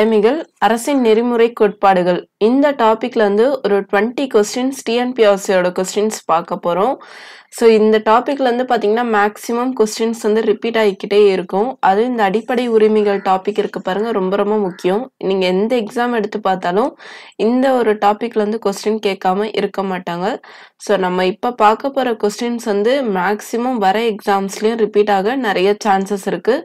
கடமைகள் அரசின் நெறிமுறை கோட்பாடுகள் இந்த டாபிக்ல வந்து ஒரு 20 क्वेश्चंस TNPSC ஓட क्वेश्चंस பார்க்க போறோம் சோ இந்த டாபிக்ல வந்து பாத்தீங்கன்னா மேக்ஸिमम क्वेश्चंस வந்து ரிப்பீட் ஆகிட்டே இருக்கும் அது இந்த அடிப்படை உரிமைகள் டாபிக் இருக்கு பாருங்க ரொம்ப ரொம்ப முக்கியம் நீங்க எந்த எக்ஸாம் எடுத்து பார்த்தாலும் இந்த ஒரு டாபிக்ல வந்து क्वेश्चन கேட்காம இருக்க மாட்டாங்க சோ நம்ம இப்ப பார்க்க போற क्वेश्चंस வந்து மேக்ஸिमम வர எக்ஸாம்ஸ்லயும் ரிப்பீட் ஆக நிறைய சான்சஸ் இருக்கு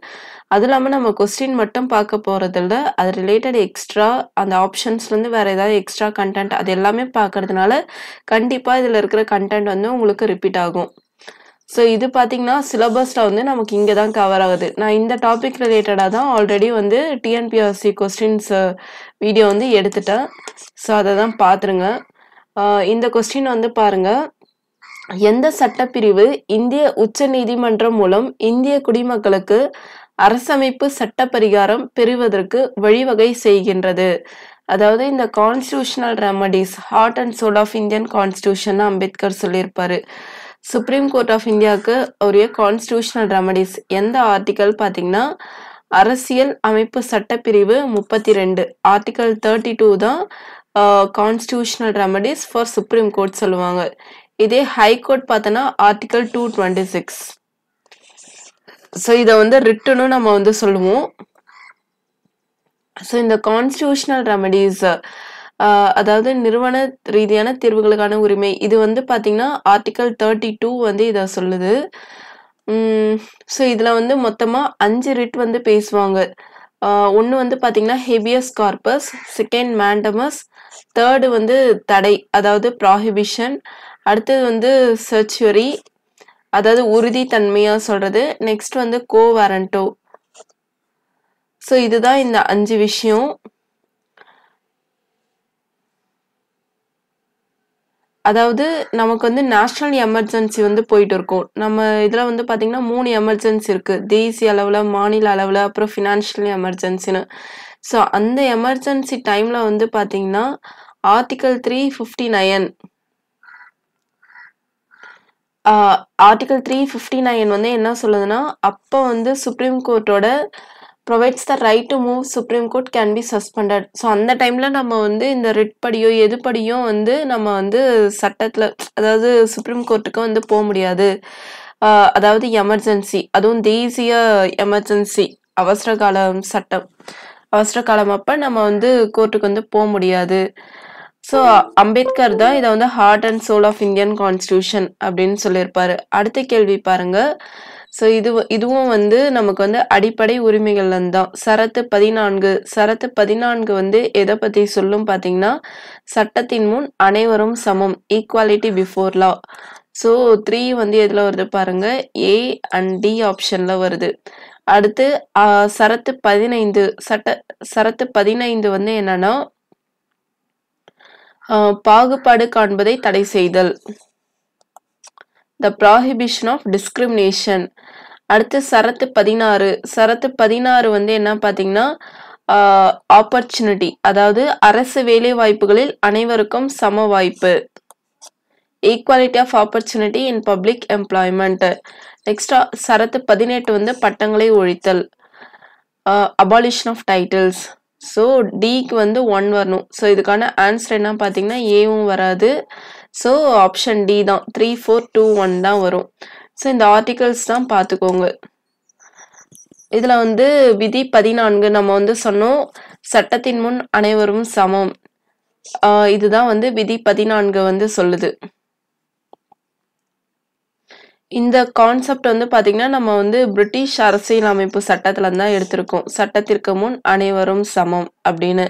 அதுலமே நம்ம क्वेश्चन மட்டும் பார்க்க போறது இல்ல அது related extra and options la ndu vera edha extra content ad ellame paakradunala kandipa idhila irukra content vandu ungalku repeat agum so idu pathina syllabus la vandu namakku inga dhaan cover agudhu na indha topic related ah dhaan already vandu TNPSC questions video vandu eduthiten so adha dhaan paathirunga indha question vandu paarenga எந்த சட்டப்பிரிவு இந்திய உச்சநீதிமன்றம் மூலம் இந்திய குடிமக்களுக்கு அரசமைப்பு சட்ட பரிகாரம் பெறுவதற்கு வழிவகை செய்கின்றது அதாவது இந்த constitutional remedies heart and soul of Indian constitution Ambedkar சொல்லியிருப்பாரு சுப்ரீம் கோர்ட் ஆஃப் இந்தியாக்கு ஒரு கான்ஸ்டிடியூஷனல் ரெமடிஸ் எந்த ஆர்டிகல் பாத்தீங்கன்னா அரசியல் அமைப்பு சட்டப்பிரிவு 32 ஆர்டிகல் 32 தான் constitutional remedies for supreme court சொல்லுவாங்க இதே ஹை கோர்ட் பார்த்தனா article 226 So, this is the written one. So, in the constitutional remedies, அதாவது நிர்வன ரீதியான தீர்வுகளுக்கான உரிமை இது வந்து பாத்தீங்கன்னா ஆர்டிகல் 32 வந்து இத சொல்லுது சோ இதுல வந்து மொத்தமா 5 ரிட் வந்து பேசுவாங்க ஒன்னு வந்து பாத்தீங்கன்னா habeas corpus second mandamus third வந்து தடை அதாவது prohibition அடுத்து வந்து சர்ச்சுரி அதாவது உறுதி தன்மையா சொல்றது நெக்ஸ்ட் வந்து கோவாரண்டோ சோ இதுதான் இந்த 5 விஷயம் அதாவது நமக்கு வந்து நேஷனல் எமர்ஜென்சி வந்து போயிட்டு இருக்கும் நம்ம இதல வந்து பாத்தீங்கன்னா 3 எமர்ஜென்சி இருக்கு தேசிய அளவுல மாநில அளவுல அப்புறம் ஃபைனான்சியல் எமர்ஜென்சின்னு சோ அந்த எமர்ஜென்சி டைம்ல வந்து பாத்தீங்கன்னா ஆர்டிகல் 359 Article 359 வந்து என்ன சொல்லுதுன்னா அப்ப வந்து சுப்ரீம் கோர்ட்டோட provides the right to move Supreme Court can be suspended so அந்த டைம்ல நம்ம வந்து இந்த ரிட் படியோ எது படியோ வந்து நம்ம வந்து சட்டத்துல அதாவது சுப்ரீம் கோர்ட்டுக்கு வந்து போக முடியாது அதாவது எமர்ஜென்சி அதுவும் தேசிய எமர்ஜென்சி அவசர காலம் சட்டம் அவசர காலம் அப்ப நம்ம வந்து கோர்ட்டுக்கு வந்து போக முடியாது So, Ambedkar da ida vanda heart and soul of Indian Constitution அப்படினு சொல்லிருப்பாரு அடுத்த கேள்வி பாருங்க சோ இதுவும் வந்து நமக்கு வந்து அடிப்படை உரிமைகள் தான் சரத்து 14 சரத்து 14 வந்து எதை பத்தி சொல்லும் பாத்தீங்கன்னா சட்டத்தின் முன் அனைவரும் சமம் ஈக்குவாலிட்டி பிஃபோர் லா சோ 3 வந்து எதுல வருது பாருங்க A and D ஆப்ஷன்ல வருது அடுத்து சரத்து 15 சரத்து 15 வந்து என்னன்னா பாகுபாடு காண்பதை தடை செய்தல் The prohibition of discrimination அடுத்து சரத்து 16 சரத்து 16 வந்து என்ன பாத்தீங்கன்னா opportunity அதாவது அரசு வேலை வாய்ப்புகளில் அனைவருக்கும் சம வாய்ப்பு equality of opportunity in public employment next சரத்து 18 வந்து பட்டங்களை ஒழித்தல் abolition of titles So, D க்கு வந்து 1 வரணும். So, இதுக்கான ஆன்சர் என்ன பாத்தீங்கன்னா A உம் வராது. So, option D தான் 3 4 2 1 தான் வரும். So, இந்த ஆர்டிகல்ஸ் தான் பாத்துக்கோங்க. இதுல வந்து விதி 14 நம்ம வந்து சொன்னோம் சட்டத்தின் முன் அனைவரும் சமம். இதுதான் வந்து விதி 14 வந்து சொல்லுது. இந்த கான்செப்ட் வந்து பாத்தீங்கன்னா நம்ம வந்து பிரிட்டிஷ் அரசியல் அமைப்பு சட்டத்துல தான் எடுத்துறோம் சட்டத்திற்கு முன் அனைவரும் சமம் அப்படினு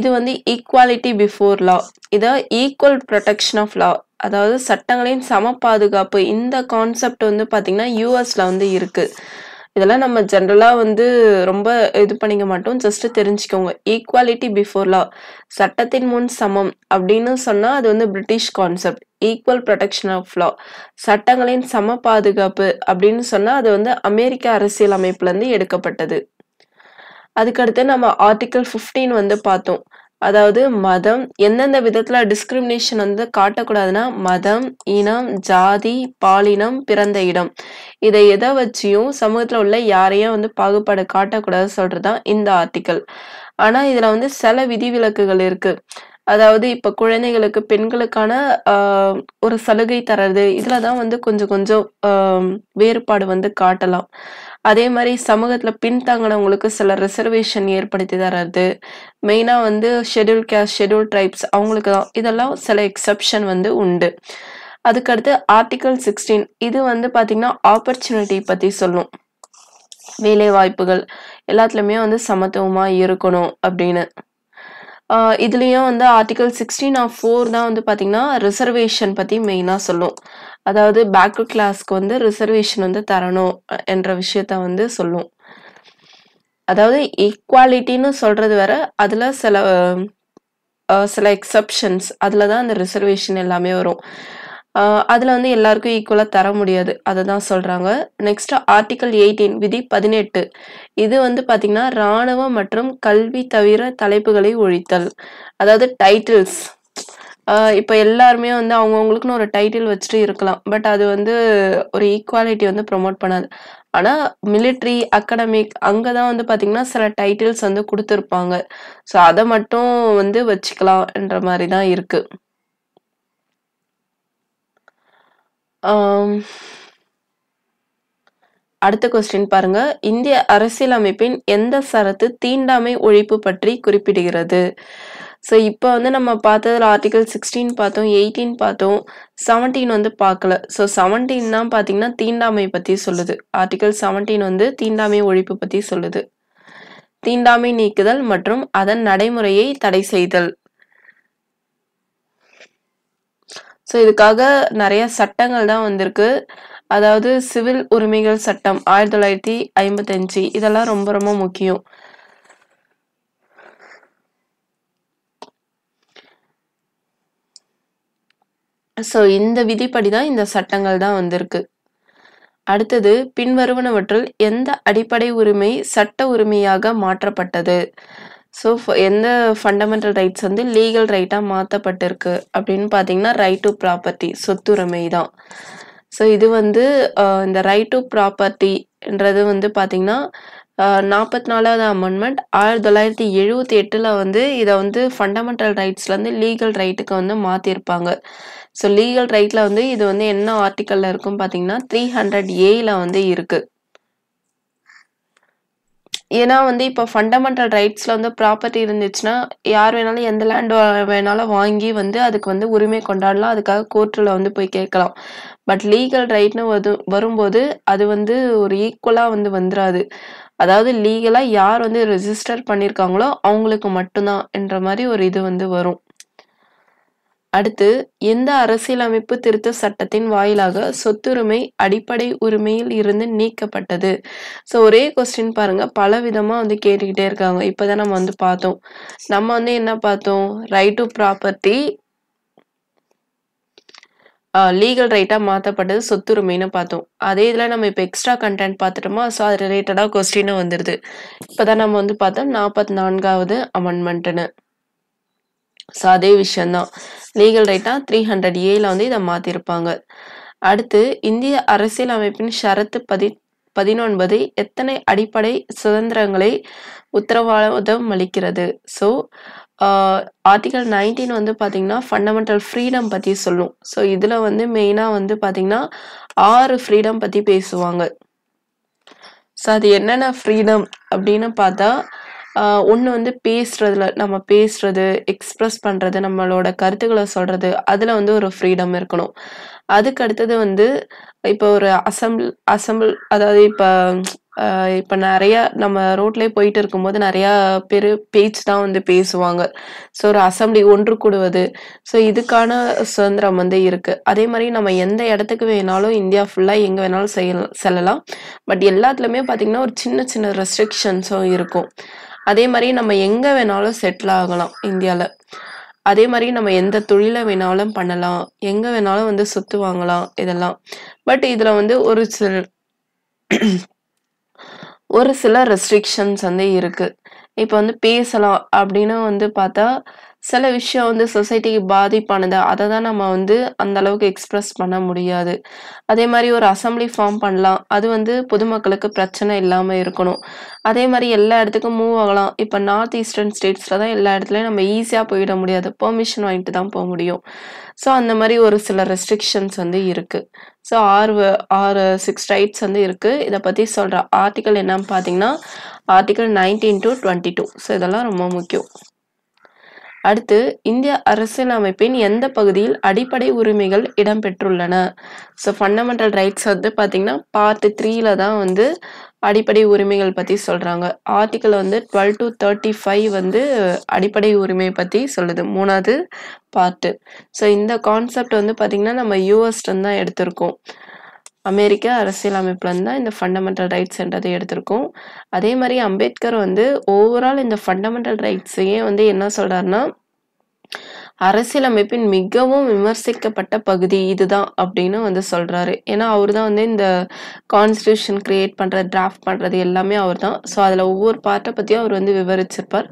இது வந்து ஈக்குவாலிட்டி பிஃபோர் லா இது ஈக்குவல் ப்ரொடெக்ஷன் ஆஃப் லா அதாவது சட்டங்களின் சம பாதுகாப்பு இந்த கான்செப்ட் வந்து பாத்தீங்கன்னா யுஎஸ்ல வந்து இருக்கு இதெல்லாம் நம்ம ஜெனரலா வந்து ரொம்ப இது பண்ணிக்க மாட்டோம் ஜஸ்ட் தெரிஞ்சுக்கோங்க ஈக்குவாலிட்டி பிஃபோர் லா சட்டத்தின் முன் சமம் அப்படினு சொன்னா அது வந்து British concept equal protection of law சட்டங்களின் சம பாதுகாப்பு அப்படினு சொன்னா அது வந்து அமெரிக்க அரசியல் அமைப்புல இருந்து எடுக்கப்பட்டது அதுக்கு அடுத்து நம்ம ஆர்டிகல் 15 வந்து பார்த்தோம் அதாவது மதம் எந்தெந்த விதத்துல டிஸ்கிரிமினேஷன் வந்து காட்டக்கூடாதுன்னா மதம், இனம், ஜாதி, பாலினம், பிறந்த இடம் இதை எதை வச்சியும் சமூகத்துல உள்ள யாரையும் வந்து பாகுபாடு காட்டக்கூடாதுன்னு சொல்றதுதான் இந்த ஆர்டிக்கல். ஆனா இதுல வந்து சில விதிவிலக்குகள் இருக்கு. அதாவது இப்ப குழந்தைகளுக்கு பெண்களுக்கான ஒரு சலுகை தர்றது இதுலதான் வந்து கொஞ்சம் கொஞ்சம் வேறுபாடு வந்து காட்டலாம். அதே மாதிரி சமூகத்துல பின்தாங்கினவங்களுக்கு சில ரிசர்வேஷன் ஏற்படுத்தி தர்றது, மெயினா வந்து ஷெட்யூல் கேஸ்ட், ஷெட்யூல் ட்ரைப்ஸ் அவங்களுக்கு தான் இதெல்லாம் சில எக்ஸப்ஷன் வந்து உண்டு. அதுக்கடுத்து ஆர்டிகல் 16 இது வந்து பாத்தீங்கன்னா ஆப்பர்ச்சுனிட்டி பத்தி சொல்லும். வேலை வாய்ப்புகள் எல்லாத்துலயுமே வந்து சமத்துவமா இருக்கணும் அப்படின்னு. இதுலயும் வந்து ஆர்டிகல் 16(4) தான் வந்து பாத்தீங்கன்னா ரிசர்வேஷன் பத்தி மெயினா சொல்லும். அதாவது பேக்வர்ட் கிளாஸ்க்கு வந்து ரிசர்வேஷன் வந்து தரணும் என்ற விஷயத்த வந்து சொல்லும். அதாவது ஈக்வாலிட்டின்னு சொல்றது வேற, அதுல சில எக்ஸப்ஷன்ஸ் அதுலதான் அந்த ரிசர்வேஷன் எல்லாமே வரும். அதுல வந்து எல்லாருக்கும் ஈக்குவலா தர முடியாது, அததான் சொல்றாங்க. நெக்ஸ்ட் ஆர்டிகல் 18 விதி 18 இது வந்து பாத்தீங்கன்னா இராணுவம் மற்றும் கல்வி தவிர தலைப்புகளை ஒழித்தல். அதாவது டைட்டில்ஸ் இப்ப எல்லாருமே வந்து அவங்கவுங்களுக்குன்னு ஒரு டைட்டில் வச்சுட்டு இருக்கலாம், பட் அது வந்து ஒரு ஈக்குவாலிட்டி வந்து ப்ரொமோட் பண்ணாது. ஆனா மிலிட்ரி, அகாடமிக் அங்கதான் வந்து பாத்தீங்கன்னா சில டைட்டில்ஸ் வந்து கொடுத்துருப்பாங்க. ஸோ அதை மட்டும் வந்து வச்சுக்கலாம் என்ற மாதிரிதான் இருக்கு. அடுத்த கொஸ்டின் பாருங்க. இந்திய அரசியலமைப்பின் எந்த சரத்து தீண்டாமை ஒழிப்பு பற்றி குறிப்பிடுகிறது? ஸோ இப்போ வந்து நம்ம பார்த்ததுல ஆர்டிகல் 16 பார்த்தோம், 18 பார்த்தோம், 17 வந்து பார்க்கல. ஸோ 17 தான் பார்த்தீங்கன்னா தீண்டாமை பற்றி சொல்லுது. ஆர்டிகல் 17 வந்து தீண்டாமை ஒழிப்பு பற்றி சொல்லுது. தீண்டாமை நீக்குதல் மற்றும் அதன் நடைமுறையை தடை செய்தல். ஸோ இதுக்காக நிறைய சட்டங்கள் தான் வந்திருக்கு. அதாவது சிவில் உரிமைகள் சட்டம் 1955 இதெல்லாம் ரொம்ப ரொம்ப முக்கியம். ஸோ இந்த விதிப்படிதான் இந்த சட்டங்கள் தான் வந்திருக்கு. அடுத்தது பின்வருவனவற்றில் எந்த அடிப்படை உரிமை சட்ட உரிமையாக மாற்றப்பட்டது? ஸோ எந்த ஃபண்டமெண்டல் ரைட்ஸ் வந்து லீகல் ரைட்டாக மாற்றப்பட்டிருக்கு அப்படின்னு பார்த்தீங்கன்னா ரைட் டு ப்ராப்பர்ட்டி, சொத்துரிமை தான். ஸோ இது வந்து இந்த ரைட் டு ப்ராப்பர்ட்டின்றது வந்து பார்த்தீங்கன்னா 44வது அமெண்ட்மெண்ட் 1978ல் வந்து இதை வந்து ஃபண்டமெண்டல் ரைட்ஸ்லேருந்து லீகல் ரைட்டுக்கு வந்து மாற்றிருப்பாங்க. ஸோ லீகல் ரைட்டில் வந்து இது வந்து என்ன ஆர்டிக்கலில் இருக்குன்னு பார்த்தீங்கன்னா 300A வந்து இருக்குது. ஏன்னா வந்து இப்போ ஃபண்டமெண்டல் ரைட்ஸில் வந்து ப்ராப்பர்ட்டி இருந்துச்சுன்னா யார் வேணாலும் எந்த லேண்ட் வேணாலும் வாங்கி வந்து அதுக்கு வந்து உரிமை கொண்டாடலாம், அதுக்காக கோர்ட்டில் வந்து போய் கேட்கலாம். பட் லீகல் ரைட்னு வரும்போது அது வந்து ஒரு ஈக்குவலாக வந்து வந்துடாது. அதாவது லீகலாக யார் வந்து ரெஜிஸ்டர் பண்ணியிருக்காங்களோ அவங்களுக்கு மட்டும்தான் என்ற மாதிரி ஒரு இது வந்து வரும். அடுத்து எந்த அரசியலமைப்பு திருத்த சட்டத்தின் வாயிலாக சொத்துரிமை அடிப்படை உரிமையில் இருந்து நீக்கப்பட்டது? ஸோ ஒரே கொஸ்டின் பாருங்க பல விதமா வந்து கேட்டுக்கிட்டே இருக்காங்க. இப்பதான் நம்ம வந்து பார்த்தோம். நம்ம வந்து என்ன பார்த்தோம்? ரைட் டு ப்ராப்பர்ட்டி லீகல் ரைட்டா மாற்றப்பட்டது, சொத்துரிமைன்னு பார்த்தோம். அதே இதுல நம்ம இப்போ எக்ஸ்ட்ரா கண்டென்ட் பார்த்துட்டோமா? ஸோ அது ரிலேட்டடா கொஸ்டினும் வந்துருது. இப்பதான் நம்ம வந்து பார்த்தோம் 44வது அமெண்ட்மெண்ட்னு. ஸோ அதே விஷயம்தான், லீகல் ரைட்டா 300A வந்து இதை மாத்திருப்பாங்க. அடுத்து இந்திய அரசியலமைப்பின் ஷரத்து 19 எத்தனை அடிப்படை சுதந்திரங்களை உத்தரவாதம் அளிக்கிறது? ஸோ ஆர்டிகல் 19 வந்து பாத்தீங்கன்னா ஃபண்டமெண்டல் ஃப்ரீடம் பத்தி சொல்லும். ஸோ இதுல வந்து மெயினா வந்து பாத்தீங்கன்னா 6 ஃப்ரீடம் பத்தி பேசுவாங்க. ஸோ அது என்னென்ன ஃப்ரீடம் அப்படின்னு பார்த்தா ஒன்று வந்து பேசுறதுல நம்ம பேசுறது, எக்ஸ்பிரஸ் பண்றது, நம்மளோட கருத்துக்களை சொல்றது, அதுல வந்து ஒரு ஃப்ரீடம் இருக்கணும். அதுக்கு அடுத்தது வந்து இப்போ ஒரு அசம்பிள் அதாவது இப்போ நிறைய நம்ம ரோட்லேயே போயிட்டு இருக்கும்போது நிறைய பேர் பேச்சு தான் வந்து பேசுவாங்க. ஸோ ஒரு அசம்பிளி ஒன்று கூடுவது, ஸோ இதுக்கான சுதந்திரம் வந்து இருக்கு. அதே மாதிரி நம்ம எந்த இடத்துக்கு வேணாலும் இந்தியா ஃபுல்லாக எங்கே வேணாலும் செல்லலாம். பட் எல்லாத்துலேயுமே பார்த்தீங்கன்னா ஒரு சின்ன சின்ன ரெஸ்ட்ரிக்ஷன்ஸும் இருக்கும். அதே மாதிரி நம்ம எங்கே வேணாலும் செட்டில் ஆகலாம் இந்தியாவில். அதே மாதிரி நம்ம எந்த தொழிலை வேணாலும் பண்ணலாம், எங்கே வேணாலும் வந்து சொத்து வாங்கலாம் இதெல்லாம். பட் இதில் வந்து ஒரு சில ரெஸ்ட்ரிக்ஷன்ஸ் வந்து இருக்கு. இப்போ வந்து பேசலாம் அப்படினா வந்து பார்த்தா சில விஷயம் வந்து சொசைட்டிக்கு பாதிப்பானது அத தான் நம்ம வந்து அந்த அளவுக்கு எக்ஸ்பிரஸ் பண்ண முடியாது. அதே மாதிரி ஒரு அசெம்பிளி ஃபார்ம் பண்ணலாம், அது வந்து பொதுமக்களுக்கு பிரச்சனை இல்லாம இருக்கணும். அதே மாதிரி எல்லா இடத்துக்கும் மூவ் ஆகலாம். இப்போ நார்த் ஈஸ்டர்ன் ஸ்டேட்ஸ்ல தான் எல்லா இடத்துலயும் நம்ம ஈஸியா போயிட முடியாது, பெர்மிஷன் வாங்கிட்டு தான் போக முடியும். ஸோ அந்த மாதிரி ஒரு சில ரெஸ்ட்ரிக்ஷன்ஸ் வந்து இருக்கு. ஸோ ஆறு 6 ரைட்ஸ் வந்து இருக்கு. இதை பத்தி சொல்ற ஆர்டிகல் என்னன்னு பாத்தீங்கன்னா ஆர்டிகல் 19 to 22. ஸோ இதெல்லாம் ரொம்ப முக்கியம். அடுத்து, இந்திய அரசியலமைப்பின் எந்த பகுதியில் அடிப்படை உரிமைகள் இடம்பெற்றுள்ளன? ஸோ ஃபண்டமெண்டல் ரைட்ஸ் வந்து பார்த்தீங்கன்னா பார்ட் 3ல தான் வந்து அடிப்படை உரிமைகள் பற்றி சொல்கிறாங்க. ஆர்டிக்கல் வந்து 12 to 35 வந்து அடிப்படை உரிமையை பற்றி சொல்லுது, 3வது பார்ட்டு. ஸோ இந்த கான்செப்ட் வந்து பார்த்தீங்கன்னா நம்ம யூஎஸ்லேருந்து தான் எடுத்திருக்கோம், அமெரிக்க அரசியலமைப்புலேருந்து தான் இந்த ஃபண்டமெண்டல் ரைட்ஸ் என்றதை எடுத்திருக்கோம். அதே மாதிரி அம்பேத்கர் வந்து ஓவரால் இந்த ஃபண்டமெண்டல் ரைட்ஸையே வந்து என்ன சொல்கிறாருன்னா, அரசியலமைப்பின் மிகவும் விமர்சிக்கப்பட்ட பகுதி இதுதான் அப்படின்னு வந்து சொல்கிறாரு. ஏன்னா அவர் தான் வந்து இந்த கான்ஸ்டியூஷன் கிரியேட் பண்ணுறது, டிராஃப்ட் பண்ணுறது எல்லாமே அவர் தான். ஸோ அதில் ஒவ்வொரு பார்ட்டை பற்றியும் அவர் வந்து விவரிச்சிருப்பார்.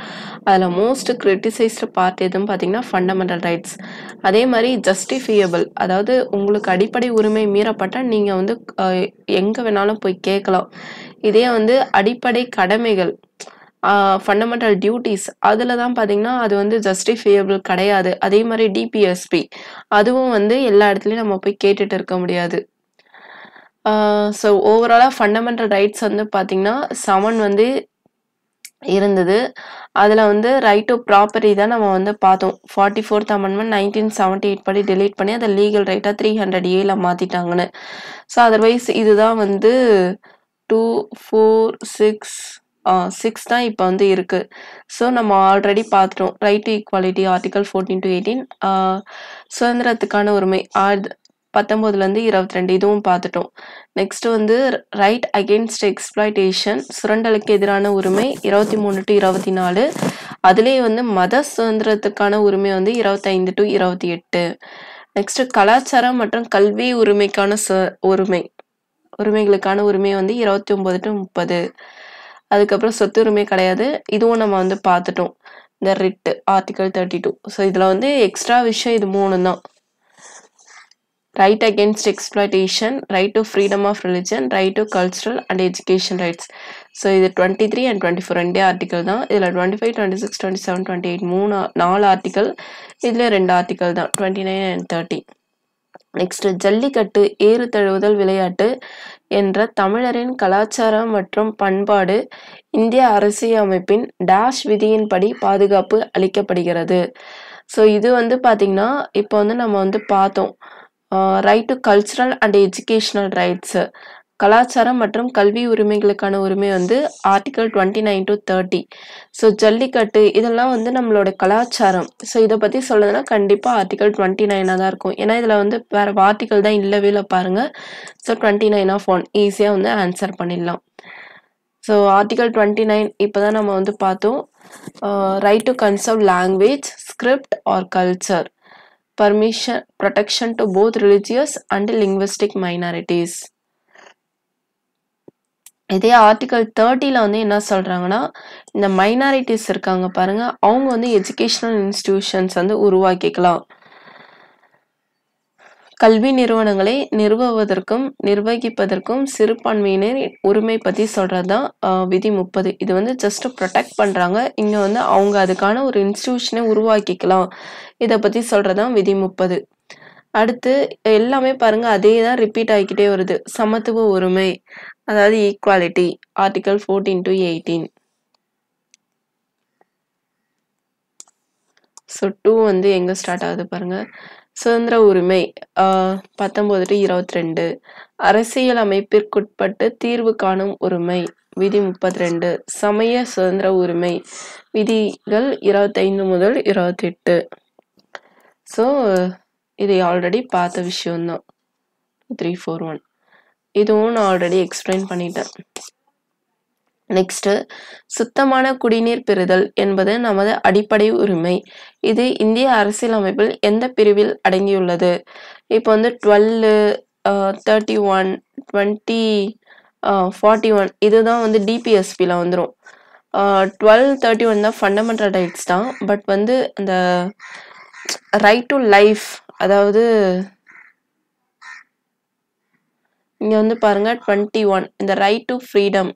அதில் மோஸ்ட் கிரிட்டிசைஸ்டு பார்ட் எதுன்னு பார்த்தீங்கன்னா ஃபண்டமெண்டல் ரைட்ஸ். அதே மாதிரி ஜஸ்டிஃபியபிள், அதாவது உங்களுக்கு அடிப்படை உரிமை மீறப்பட்டால் நீங்கள் வந்து எங்கே வேணாலும் போய் கேட்கலாம். இதே வந்து அடிப்படை கடமைகள், ஃபண்டமெண்டல் டியூட்டிஸ், அதில் தான் பார்த்தீங்கன்னா அது வந்து ஜஸ்டிஃபியபிள் கிடையாது. அதே மாதிரி டிபிஎஸ்பி, அதுவும் வந்து எல்லா இடத்துலையும் நம்ம போய் கேட்டுட்டு இருக்க முடியாது. ஸோ ஓவராலாக ஃபண்டமெண்டல் ரைட்ஸ் வந்து பார்த்தீங்கன்னா 7 வந்து இருந்தது. அதில் வந்து ரைட் டு ப்ராப்பர்ட்டி தான் நம்ம வந்து பார்த்தோம். 44th அமெண்ட்மெண்ட் 1978 படி டெலீட் பண்ணி அதை லீகல் ரைட்டாக 300A மாற்றிட்டாங்கன்னு. ஸோ அதர்வைஸ் இதுதான் வந்து 2, 4, 6 தான் இப்போ வந்து இருக்கு. ஸோ நம்ம ஆல்ரெடி பார்த்துட்டோம் right to equality article 14 to 18, சுதந்திரத்துக்கான உரிமை 19 to 22 இதுவும் பார்த்துட்டோம். நெக்ஸ்ட் வந்து ரைட் அகெயின்ஸ்ட் எக்ஸ்ப்ளாய்டேஷன், சுரண்டலுக்கு எதிரான உரிமை 23 to 24. அதுலேயே வந்து மத சுதந்திரத்துக்கான உரிமை வந்து 25 to 28. நெக்ஸ்ட் கலாச்சாரம் மற்றும் கல்வி உரிமைக்கான உரிமைகளுக்கான உரிமை வந்து 29 to 30. அதுக்கப்புறம் சொத்துரிமை கிடையாது, இதுவும் நம்ம வந்து பார்த்துட்டோம். இந்த ரிட் ஆர்டிகல் 32. ஸோ இதில் வந்து எக்ஸ்ட்ரா விஷயம் இது 3 தான். Right against exploitation, right to freedom of religion, right to cultural and education rights. So இது 23 and 24 ரெண்டே ஆர்டிகல் தான். இதில் 25, 26, 27, 28 4 ஆர்டிகல். இதில் 2 ஆர்டிகல் தான், 29 and 30. நெக்ஸ்ட் ஜல்லிக்கட்டு, ஏறு தழுவுதல் விளையாட்டு என்ற தமிழரின் கலாச்சாரம் மற்றும் பண்பாடு இந்திய அரசியலமைப்பின் டாஷ் விதியின்படி பாதுகாப்பு அளிக்கப்படுகிறது. ஸோ இது வந்து பார்த்தீங்கன்னா இப்போ வந்து நம்ம வந்து பார்த்தோம் right to cultural and educational rights, கலாச்சாரம் மற்றும் கல்வி உரிமைகளுக்கான உரிமை வந்து ஆர்டிகல் 29 to 30. ஸோ ஜல்லிக்கட்டு இதெல்லாம் வந்து நம்மளோட கலாச்சாரம். ஸோ இதை பற்றி சொல்லுதுன்னா கண்டிப்பாக ஆர்டிகல் 29 தான் இருக்கும். ஏன்னா இதில் வந்து வேறு ஆர்டிகல் தான் இல்லவே இல்லை பாருங்கள். ஸோ 29 of 1 ஈஸியாக வந்து ஆன்சர் பண்ணிடலாம். ஸோ ஆர்டிகல் 29 இப்போ தான் நம்ம வந்து பார்த்தோம். Right to conserve language, script or culture, permission protection to both religious and linguistic minorities. இதே ஆர்டிகல் 30ல வந்து என்ன சொல்கிறாங்கன்னா, இந்த மைனாரிட்டிஸ் இருக்காங்க பாருங்கள், அவங்க வந்து எஜுகேஷ்னல் இன்ஸ்டிடியூஷன்ஸ் வந்து உருவாக்கிக்கலாம். கல்வி நிறுவனங்களை நிறுவுவதற்கும் நிர்வகிப்பதற்கும் சிறுபான்மையினர் உரிமை பற்றி சொல்கிறது தான் விதி 30. இது வந்து ஜஸ்ட்டு ப்ரொடெக்ட் பண்ணுறாங்க, இங்கே வந்து அவங்க அதுக்கான ஒரு இன்ஸ்டிடியூஷனை உருவாக்கிக்கலாம். இதை பற்றி சொல்கிறது தான் விதி 30. அடுத்து எல்லாமே பாருங்கள் அதே தான் ரிப்பீட் ஆகிக்கிட்டே வருது. சமத்துவ உரிமை, அதாவது ஈக்குவாலிட்டி, ஆர்டிகல் 14 to 18. ஸோ 2 வந்து எங்கே ஸ்டார்ட் ஆகுது பாருங்கள். சுதந்திர உரிமை 19 to 22. அரசியல் அமைப்பிற்குட்பட்டு தீர்வு காணும் உரிமை விதி 32. சமய சுதந்திர உரிமை விதிகள் 25 முதல் 28. ஸோ இதை ஆல்ரெடி பார்த்த விஷயம்தான். 3, 4, 1 இதுவும் நான் ஆல்ரெடி எக்ஸ்பிளைன் பண்ணிட்டேன். நெக்ஸ்ட் சுத்தமான குடிநீர் பெறுதல் என்பது நமது அடிப்படை உரிமை. இது இந்திய அரசியலமைப்பில் எந்த பிரிவில் அடங்கியுள்ளது? இப்போ வந்து 12, 31, 20, 41 இதுதான் வந்து டிபிஎஸ்பியில் வந்துடும். 12:30 வந்து ஃபண்டமெண்டல் ரைட்ஸ் தான். பட் வந்து அந்த ரைட் டு லைஃப், அதாவது இங்க வந்து பாருங்க 21 இந்த ரைட் டு ஃப்ரீடம்,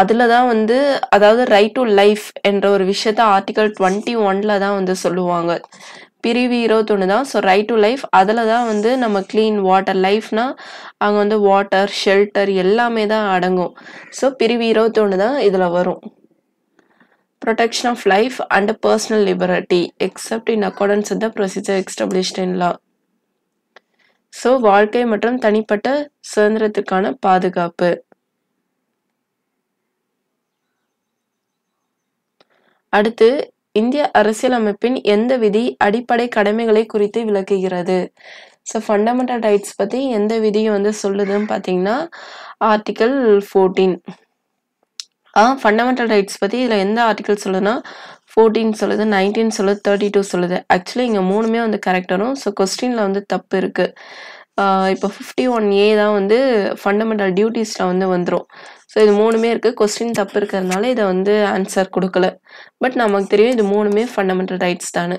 அதுல தான் வந்து அதாவது ரைட் டு லைஃப் என்ற ஒரு விஷயத்த ஆர்டிகல் 21ல தான் வந்து சொல்லுவாங்க. பிரிவு 21 தான். ஸோ ரைட் டு லைஃப் அதில் தான் வந்து நம்ம க்ளீன் வாட்டர் லைஃப்னா அங்கே வந்து வாட்டர் ஷெல்டர் எல்லாமே தான் அடங்கும். ஸோ பிரிவு 21 தான் இதில் வரும். Protection of life and personal liberty except in accordance with the procedure established in law. So வாழ்க்கை மற்றும் தனிப்பட்ட சுதந்திரத்துக்கான பாதுகாப்பு. அடுத்து இந்திய அரசியலமைப்பின் எந்த விதி அடிப்படை கடமைகளை குறித்து விளக்குகிறது? ஸோ ஃபண்டமெண்டல் ரைட்ஸ் பற்றி எந்த விதியை வந்து சொல்லுதுன்னு பார்த்தீங்கன்னா ஆர்டிக்கல் 14. ஃபண்டமெண்டல் ரைட்ஸ் பற்றி இதில் எந்த ஆர்டிக்கல் சொல்லுதுன்னா 14 சொல்லுது, 19 சொல்லுது, 32 சொல்லுது. ஆக்சுவலி இங்கே மூணுமே வந்து கரெக்ட் வரும். ஸோ கொஸ்டினில் வந்து தப்பு இருக்குது. இப்போ 51A தான் வந்து ஃபண்டமெண்டல் டியூட்டிஸில் வந்து வந்துடும். ஸோ இது மூணுமே இருக்குது, கொஸ்டின் தப்பு இருக்கிறதுனால இதை வந்து ஆன்சர் கொடுக்கல. பட் நமக்கு தெரியும் இது மூணுமே ஃபண்டமெண்டல் ரைட்ஸ் தானே.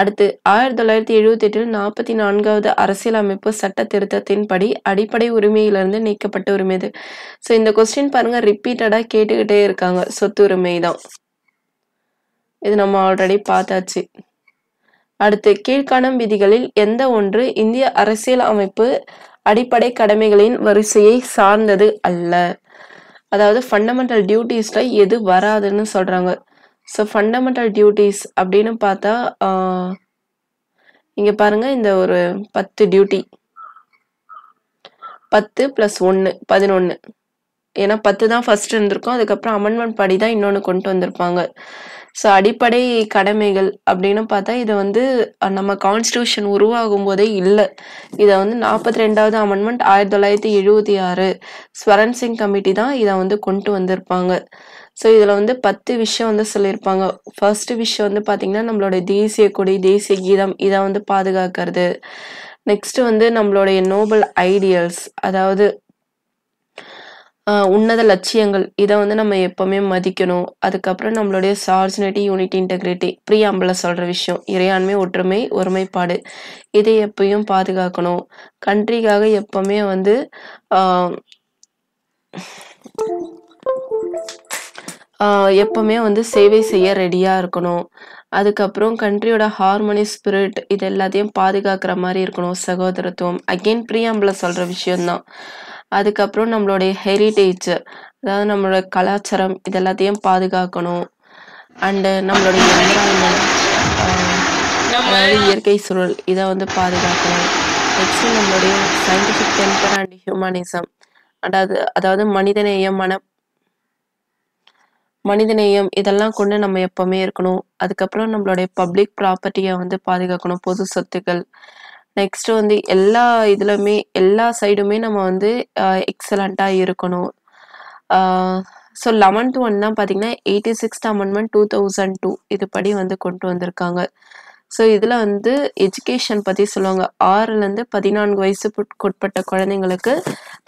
அடுத்து 1978 44வது அரசியலமைப்பு சட்ட திருத்தத்தின்படி அடிப்படை உரிமையிலிருந்து நீக்கப்பட்ட உரிமை இது. ஸோ இந்த கொஸ்டின் பாருங்கள் ரிப்பீட்டடாக கேட்டுக்கிட்டே இருக்காங்க. சொத்துரிமை தான் இது, நம்ம ஆல்ரெடி பார்த்தாச்சு. அடுத்து கீழ்காணும் விதிகளில் எந்த ஒன்று இந்திய அரசியல் அமைப்பு அடிப்படை கடமைகளின் வரிசையை சார்ந்தது அல்ல? அதாவது ஃபண்டமெண்டல் டியூட்டிஸ்ல எது வராதுன்னு சொல்றாங்க. ஸோ ஃபண்டமெண்டல் டியூட்டிஸ் அப்படின்னு பார்த்தா இங்க பாருங்க இந்த ஒரு 10 டியூட்டி, 10 + 1 11. ஏன்னா 10 தான் ஃபர்ஸ்ட் இருந்திருக்கும், அதுக்கப்புறம் அமெண்ட்மெண்ட் படி தான் இன்னொன்று கொண்டு வந்திருப்பாங்க. ஸோ அடிப்படை கடமைகள் அப்படின்னு பார்த்தா இது வந்து நம்ம கான்ஸ்டியூஷன் உருவாகும் போதே இல்லை. இதை வந்து 42வது அமெண்ட்மெண்ட் 1976 ஸ்வரன் சிங் கமிட்டி தான் இதை வந்து கொண்டு வந்திருப்பாங்க. ஸோ இதில் வந்து 10 விஷயம் வந்து சொல்லியிருப்பாங்க. ஃபர்ஸ்ட் விஷயம் வந்து பார்த்தீங்கன்னா நம்மளோட தேசிய கொடி, தேசிய கீதம் இதை வந்து பாதுகாக்கிறது. நெக்ஸ்ட் வந்து நம்மளுடைய நோபல் ஐடியல்ஸ், அதாவது உன்னத லட்சியங்கள் இதை வந்து நம்ம எப்பவுமே மதிக்கணும். அதுக்கப்புறம் நம்மளுடைய சார்ஜினிட்டி, யூனிட்டி, இன்டெகிரிட்டி, ப்ரீஆம்பிள சொல்கிற விஷயம் இறையாண்மை, ஒற்றுமை, ஒருமைப்பாடு இதை எப்பயும் பாதுகாக்கணும். கண்ட்ரிக்காக எப்பவுமே வந்து எப்பவுமே வந்து சேவை செய்ய ரெடியாக இருக்கணும். அதுக்கப்புறம் கண்ட்ரியோட ஹார்மோனி, ஸ்பிரிட் இது எல்லாத்தையும் பாதுகாக்கிற மாதிரி இருக்கணும். சகோதரத்துவம் அகெயின் ப்ரீஆம்பிள சொல்கிற விஷயம்தான். அதுக்கப்புறம் நம்மளுடைய ஹெரிட்டேஜ், அதாவது நம்மளோட கலாச்சாரம் இது எல்லாத்தையும் பாதுகாக்கணும். அண்டு நம்மளுடைய என்விரான்மெண்ட், அதாவது இயற்கை சூழல் இதை வந்து பாதுகாக்கணும். நெக்ஸ்ட் நம்மளுடைய சயின்டிஃபிக் டெம்பர் அண்ட் ஹியூமனிசம், அதாவது மனிதநேயம், மனிதநேயம் இதெல்லாம் கொண்டு நம்ம எப்பவுமே இருக்கணும். அதுக்கப்புறம் நம்மளுடைய பப்ளிக் ப்ராப்பர்ட்டியை வந்து பாதுகாக்கணும், பொது சொத்துக்கள். நெக்ஸ்ட் வந்து எல்லா இதுலயுமே எல்லா சைடுமே நம்ம வந்து எக்ஸலண்டா இருக்கணும். ஸோ 11th தான் பார்த்தீங்கன்னா 86th அமெண்ட்மெண்ட் 2002 இது படி வந்து கொண்டு வந்திருக்காங்க. ஸோ இதுல வந்து எஜுகேஷன் பத்தி சொல்லுவாங்க. 6லேருந்து 14 வயசுக்குட்பட்ட குழந்தைங்களுக்கு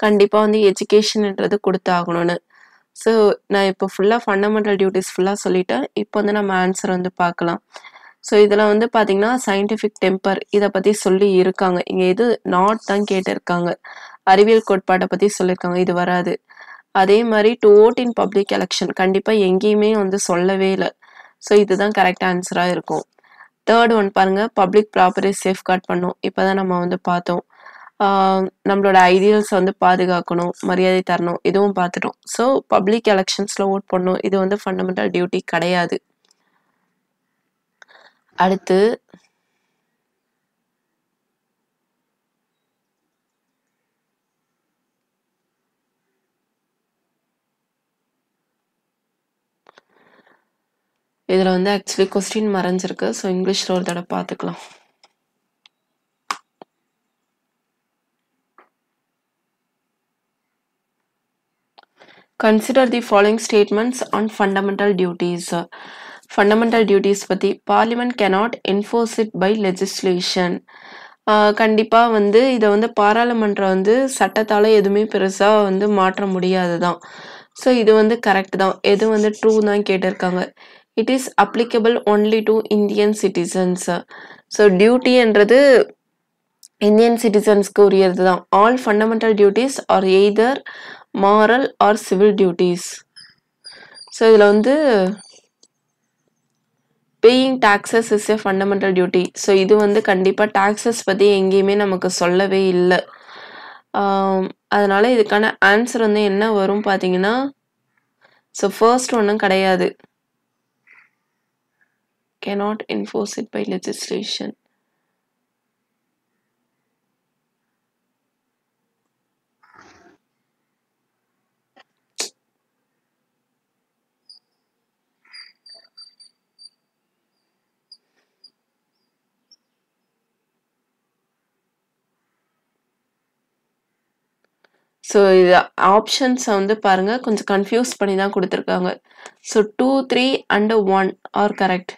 கண்டிப்பா வந்து எஜுகேஷன்ன்றது கொடுத்தாகணும்னு. ஸோ நான் இப்போ ஃபுல்லாக ஃபண்டமெண்டல் டியூட்டிஸ் ஃபுல்லாக சொல்லிட்டேன். இப்போ வந்து நம்ம ஆன்சர் வந்து பார்க்கலாம். ஸோ இதில் வந்து பார்த்தீங்கன்னா சயின்டிஃபிக் டெம்பர் இதை பற்றி சொல்லி இருக்காங்க. இங்கே இது நாட் தான் கேட்டிருக்காங்க. அறிவியல் கோட்பாட்டை பற்றி சொல்லியிருக்காங்க, இது வராது. அதே மாதிரி to vote in public election கண்டிப்பாக எங்கேயுமே வந்து சொல்லவே இல்லை. ஸோ இதுதான் கரெக்ட் ஆன்சராக இருக்கும். 3rd பாருங்கள் பப்ளிக் ப்ராப்பர்ட்டி சேஃப்கார்ட் பண்ணும், இப்போ தான் நம்ம வந்து பார்த்தோம். நம்மளோட ஐடியல்ஸ் வந்து பாதுகாக்கணும், மரியாதை தரணும் இதுவும் பார்த்துட்டோம். ஸோ பப்ளிக் எலெக்ஷன்ஸில் ஓட் பண்ணணும், இது வந்து ஃபண்டமெண்டல் டியூட்டி கிடையாது. அடுத்து இதில் வந்து ஆக்சுவலி கொஸ்டின் மறைஞ்சிருக்கு. ஸோ இங்கிலீஷில் ஒரு தடவை பார்த்துக்கலாம். Consider the following statements on fundamental duties. Fundamental duties பத்தி parliament cannot enforce it by legislation. கண்டிப்பாக வந்து இதை வந்து பாராளுமன்றம் வந்து சட்டத்தால் எதுவுமே பெருசாக வந்து மாற்ற முடியாது தான். So idu vandu correct da edu vandu true na ketirukanga. It is applicable only to Indian citizens. So duty endrathu Indian citizens ku uriyadhu da. All fundamental duties are either moral or civil duties. So idula vandu paying taxes is a fundamental duty. So idu vandu kandipa taxes pathi engiyume namakku sollave illa. Adanala idukana answer undu enna varum pathina. So first one kadaiyadu, cannot enforce it by legislation. So the options வந்து பாருங்க கொஞ்சம் confuse பண்ணி தான் கொடுத்திருக்காங்க. So 2 3 and 1 are correct.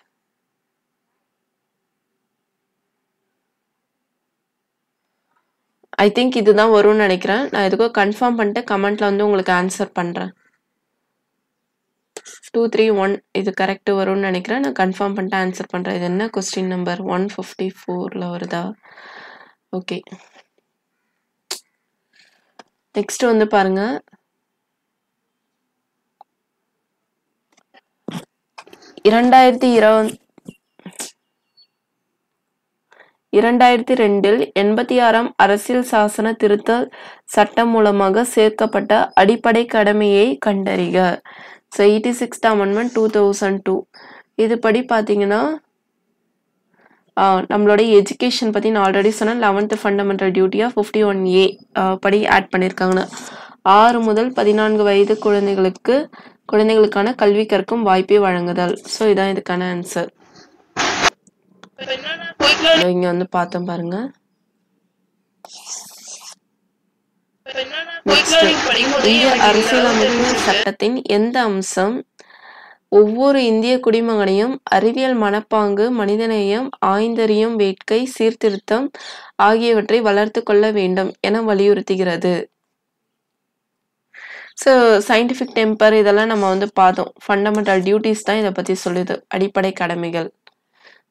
I think இதுதான் வரும்னு நினைக்கிறேன். நான் இதுக்கு கன்ஃபார்ம் பண்ணிட்டு கமெண்ட்ல வந்து உங்களுக்கு ஆன்சர் பண்றேன். 2 3 1 இது கரெக்ட் வரும்னு நினைக்கிறேன். நான் கன்ஃபார்ம் பண்ணிட்டு ஆன்சர் பண்றேன். இது என்ன क्वेश्चन நம்பர் 154ல வருதா? Okay. Next one paranga. Iranda irti rendil 86 அரசியல் சாசன திருத்தல் சட்டம் மூலமாக சேர்க்கப்பட்ட அடிப்படை கடமையை கண்டறிக. So 86th amendment 2002. இது படி பாத்தீங்கன்னா நம்மளோட எஜுகேஷன் பத்தி நான் ஆல்ரெடி சொன்ன 11th ஃபண்டமெண்டல் டியூட்டியா 51A படி ஆட் பண்ணிருக்காங்க. 6 முதல் 14 வயது குழந்தைகளுக்கான கல்வி கற்கும் வாய்ப்பை வழங்குதல். சோ இதான் இதுக்கான ஆன்சர். இங்க வந்து பார்த்தோம் பாருங்க. அரசியலமைப்பு சட்டத்தின் எந்த அம்சம் ஒவ்வொரு இந்திய குடிமகனையும் அறிவியல் மனப்பாங்கு, மனிதநேயம், ஆய்ந்தறியும் வேட்கை, சீர்திருத்தம் ஆகியவற்றை வளர்த்து கொள்ள வேண்டும் என வலியுறுத்துகிறது. ஸோ சயின்டிஃபிக் டெம்பர் இதெல்லாம் நம்ம வந்து பார்த்தோம். ஃபண்டமெண்டல் டியூட்டிஸ் தான் இதை பற்றி சொல்லுது, அடிப்படை கடமைகள்.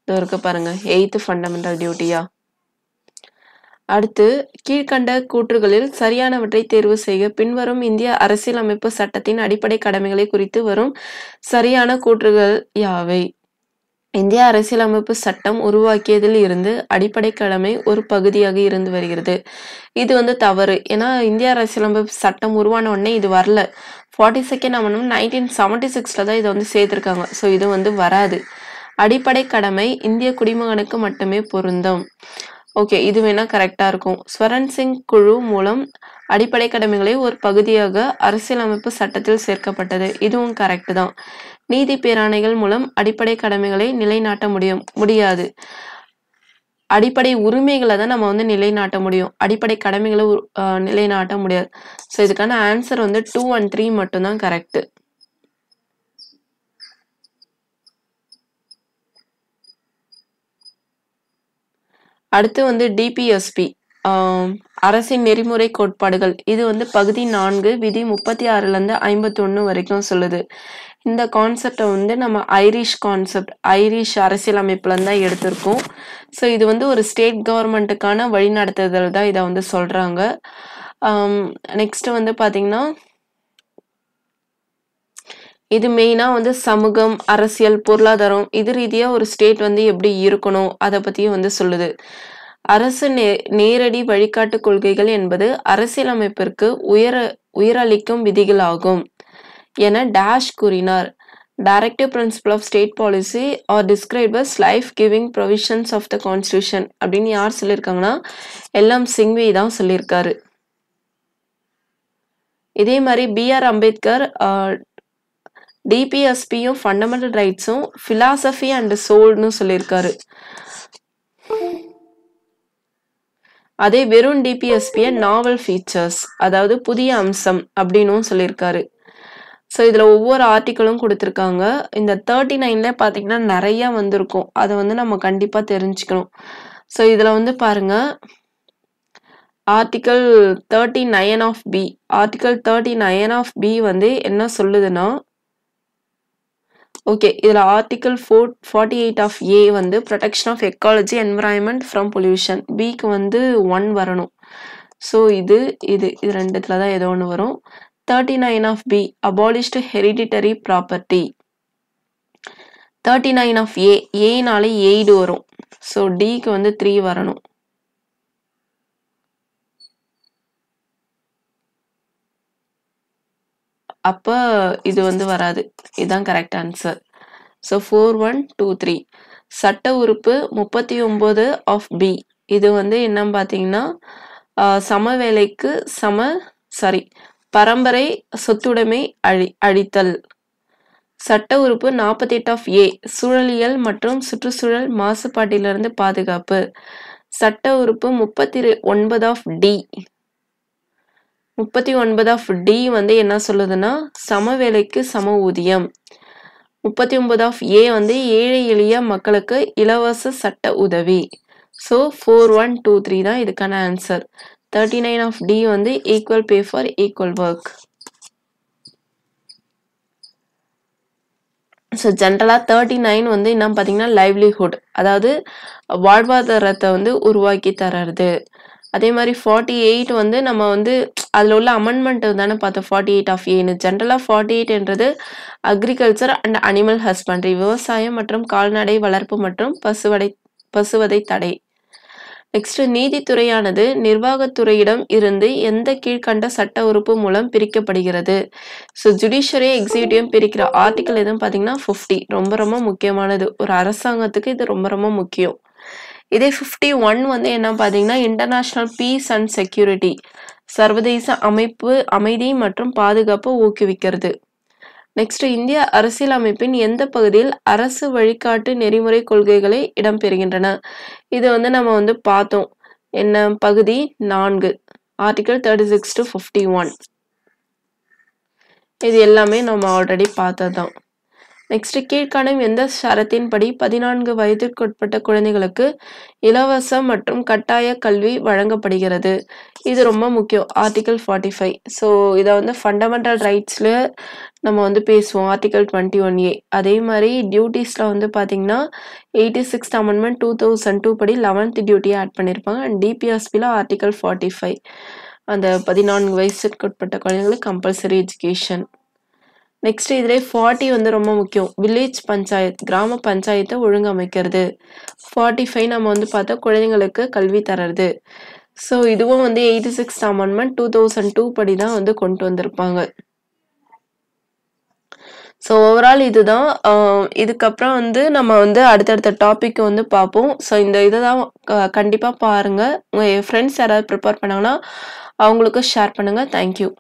இது இருக்கு பாருங்க 8th ஃபண்டமெண்டல் டியூட்டியா. அடுத்து கீழ்கண்ட கூற்றுகளில் சரியானவற்றை தேர்வு செய்ய பின்வரும் இந்திய அரசியலமைப்பு சட்டத்தின் அடிப்படை கடமைகளை குறித்து வரும் சரியான கூற்றுகள் யாவை? இந்திய அரசியலமைப்பு சட்டம் உருவாக்கியதில் இருந்து அடிப்படை கடமை ஒரு பகுதியாக இருந்து வருகிறது. இது வந்து தவறு. ஏன்னா இந்திய அரசியலமைப்பு சட்டம் உருவான உடனே இது வரல. 42nd Amendment 1976ல தான் இதை வந்து சேர்த்திருக்காங்க. ஸோ இது வந்து வராது. அடிப்படை கடமை இந்திய குடிமகனுக்கு மட்டுமே பொருந்தும். ஓகே, இது வேணா கரெக்டா இருக்கும். ஸ்வரன் சிங் குழு மூலம் அடிப்படை கடமைகளை ஒரு பகுதியாக அரசியலமைப்பு சட்டத்தில் சேர்க்கப்பட்டது. இதுவும் கரெக்ட் தான். நீதி பேராணைகள் மூலம் அடிப்படை கடமைகளை நிலைநாட்ட முடியாது. அடிப்படை உரிமைகளை தான் நம்ம வந்து நிலைநாட்ட முடியும். அடிப்படை கடமைகளை நிலைநாட்ட முடியாது. ஸோ இதுக்கான ஆன்சர் வந்து 2 and 3 மட்டும்தான் கரெக்ட். அடுத்து வந்து டிபிஎஸ்பி அரசின் நெறிமுறை கோட்பாடுகள். இது வந்து பகுதி 4 விதி 36ல இருந்து 51 வரைக்கும் சொல்லுது. இந்த கான்செப்டை வந்து நம்ம ஐரிஷ் கான்செப்ட், ஐரிஷ் அரசியலமைப்புல இருந்து தான் எடுத்திருக்கோம். ஸோ இது வந்து ஒரு ஸ்டேட் கவர்மெண்ட்டுக்கான வழிநடத்துதல் தான் இதை வந்து சொல்றாங்க. நெக்ஸ்ட் வந்து பாத்தீங்கன்னா இது மெயினாக வந்து சமூகம், அரசியல், பொருளாதாரம் இது ரீதியாக ஒரு ஸ்டேட் வந்து எப்படி இருக்கணும் அதை பற்றியும் வந்து சொல்லுது. அரசு நேரடி வழிகாட்டு கொள்கைகள் என்பது அரசியலமைப்பிற்கு உயரளிக்கும் விதிகளாகும் என டேஷ் கூறினார். Directive principle of state policy are describe as life giving provisions of the constitution அப்படின்னு யார் சொல்லியிருக்காங்கன்னா எல்லாம் சிங்வி தான் சொல்லியிருக்காரு. இதே மாதிரி BR Ambedkar DPSPயும் ஃபண்டமெண்டல் ரைட்ஸும் ஃபிலாசபி அண்ட் சோல்னு சொல்லியிருக்காரு. அதே வெறும் டிபிஎஸ்பியை நாவல் ஃபீச்சர்ஸ், அதாவது புதிய அம்சம் அப்படின்னு சொல்லியிருக்காரு. ஸோ இதில் ஒவ்வொரு ஆர்டிக்கலும் கொடுத்துருக்காங்க. இந்த 39ல பார்த்தீங்கன்னா நிறைய வந்திருக்கும். அதை வந்து நம்ம கண்டிப்பாக தெரிஞ்சுக்கணும். ஸோ இதில் வந்து பாருங்க Article 39 of B. Article 39 of B வந்து என்ன சொல்லுதுன்னா, okay, இதுல Article 48 of A வந்து protection of ecology environment from pollution. B க்கு வந்து 1 வரணும். So இது இது இது ரெண்டுத்துல தான் ஏதோ ஒன்னு வரும். 39 of B abolished hereditary property. 39 of A, A நாளே 8 வரும். So D க்கு வந்து 3 வரணும். அப்ப இது வந்து வராது. இதுதான் கரெக்ட் ஆன்சர். சோ 4123 சட்ட உறுப்பு 39 of B. இது வந்து என்ன பாத்தீங்கன்னா சமவேளைக்கு பரம்பரை சொத்துடைமை அழித்தல். சட்ட உறுப்பு 48 of A. சூழலியல் மற்றும் சுற்றுச்சூழல் மாசுபாட்டிலிருந்து பாதுகாப்பு. சட்ட உறுப்பு 39 of D. 39 of D வந்து என்ன சொல்லுதுன்னா சமவேளைக்கு சம ஊதியம். 39 of A வந்து ஏழை எளிய மக்களுக்கு இலவச சட்ட உதவி. So 4123 தான் இதுக்கான ஆன்சர். 39 of D வந்து equal pay for equal work. So ஜெனரலா 39 வந்து என்ன பாத்தீங்கன்னா livelihood, அதாவது வாழ்வாதாரத்தை வந்து உருவாக்கி தரது. அதே மாதிரி 48 வந்து நம்ம வந்து அதுல உள்ள அமெண்ட்மென்ட் தான பார்த்தோம். 48 ஆஃப் ஏ ஜெனரலா 48 என்றது அக்ரிகல்ச்சர் அண்ட் அனிமல் ஹஸ்பண்டரி, விவசாயம் மற்றும் கால்நடை வளர்ப்பு மற்றும் பசுவதை தடை. நெக்ஸ்ட், நீதித்துறையானது நிர்வாகத்துறையிடம் இருந்து எந்த கீழ்கண்ட சட்ட உறுப்பு மூலம் பிரிக்கப்படுகிறது? ஸோ ஜுடிஷியரி எக்ஸிக்யூட்டிவ் பிரிக்கிற ஆர்டிகல் எதுவும் பார்த்தீங்கன்னா 50. ரொம்ப ரொம்ப முக்கியமானது, ஒரு அரசாங்கத்துக்கு இது ரொம்ப ரொம்ப முக்கியம். இதே 51 வந்து என்ன பார்த்தீங்கன்னா இன்டர்நேஷனல் பீஸ் அண்ட் செக்யூரிட்டி, சர்வதேச அமைதி மற்றும் பாதுகாப்பு ஊக்குவிக்கிறது. நெக்ஸ்ட், இந்திய அரசியல் அமைப்பின் எந்த பகுதியில் அரசு வழிகாட்டு நெறிமுறை கொள்கைகளை இடம்பெறுகின்றன? இது வந்து நம்ம வந்து பார்த்தோம். என்ன பகுதி 4, ஆர்டிகல் 36 to 51. இது எல்லாமே நம்ம ஆல்ரெடி பார்த்ததுதான். நெக்ஸ்ட், கீழ்காணும் எந்த சரத்தின்படி 14 வயதிற்குட்பட்ட குழந்தைகளுக்கு இலவச மற்றும் கட்டாய கல்வி வழங்கப்படுகிறது? இது ரொம்ப முக்கியம், ஆர்டிகல் 45. ஸோ இதை வந்து ஃபண்டமெண்டல் ரைட்ஸில் நம்ம வந்து பேசுவோம், ஆர்டிகல் 21A. அதே மாதிரி டியூட்டிஸில் வந்து பார்த்தீங்கன்னா 86th அமெண்ட்மெண்ட் 2002 படி 11th டியூட்டியை ஆட் பண்ணியிருப்பாங்க. அண்ட் டிபிஎஸ்பியில் ஆர்டிகல் 45 அந்த 14 வயசுக்குட்பட்ட குழந்தைகளுக்கு கம்பல்சரி எஜுகேஷன். நெக்ஸ்ட், இதுல 40 வந்து ரொம்ப முக்கியம், வில்லேஜ் பஞ்சாயத்து, கிராம பஞ்சாயத்தை ஒழுங்கமைக்கிறது. 45 நம்ம வந்து பார்த்தா குழந்தைங்களுக்கு கல்வி தரது. ஸோ இதுவும் வந்து 86th அமெண்ட்மெண்ட் 2002 படி தான் வந்து கொண்டு வந்திருப்பாங்க. ஸோ ஓவரால் இதுதான். இதுக்கப்புறம் வந்து நம்ம வந்து அடுத்தடுத்த டாபிக் வந்து பார்ப்போம். ஸோ இந்த இதை தான் கண்டிப்பாக பாருங்கள். உங்கள் ஃப்ரெண்ட்ஸ் யாராவது ப்ரிப்பேர் பண்ணாங்கன்னா அவங்களுக்கு ஷேர் பண்ணுங்கள். தேங்க்யூ.